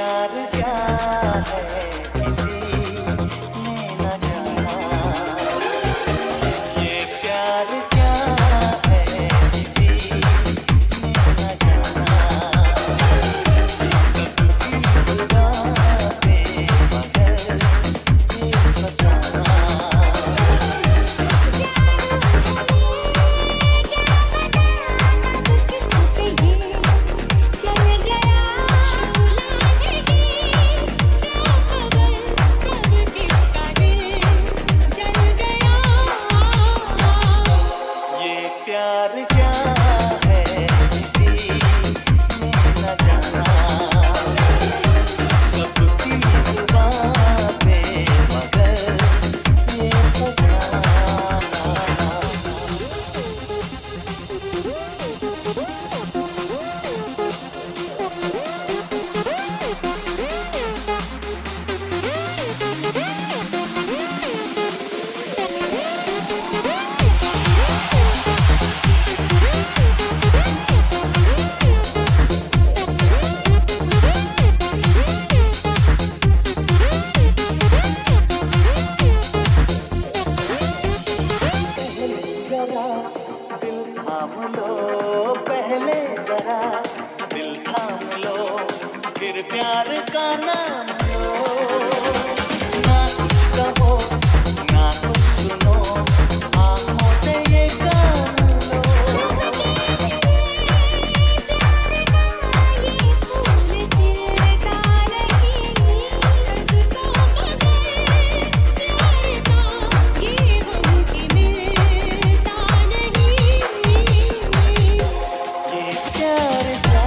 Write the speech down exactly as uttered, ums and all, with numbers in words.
Hãy subscribe cho kênh Ghiền Mì Gõ để không bỏ lỡ những video hấp dẫn.